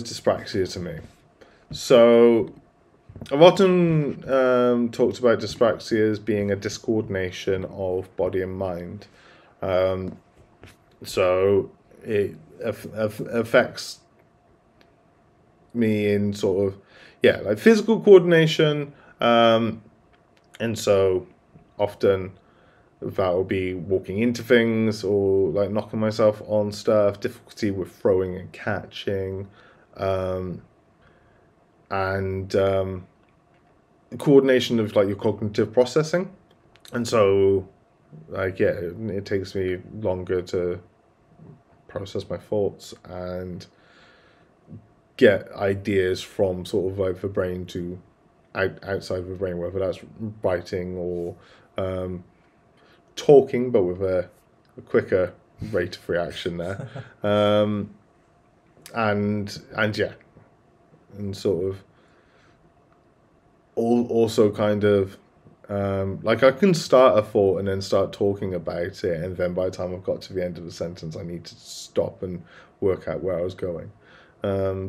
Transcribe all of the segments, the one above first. is dyspraxia to me. So I've often talked about dyspraxia as being a discoordination of body and mind. So it affects me in sort of, yeah, like physical coordination, and so often that will be walking into things or like knocking myself on stuff, difficulty with throwing and catching, and coordination of like your cognitive processing. And so like, yeah, it takes me longer to process my thoughts and get ideas from sort of like the brain to outside the brain, whether that's writing or talking, but with a quicker rate of reaction there. And yeah, and sort of also kind of like I can start a thought and then start talking about it, and then by the time I've got to the end of the sentence, I need to stop and work out where I was going.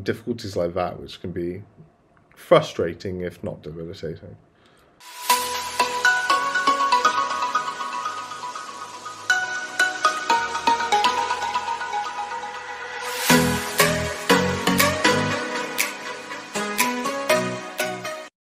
Difficulties like that, which can be frustrating if not debilitating.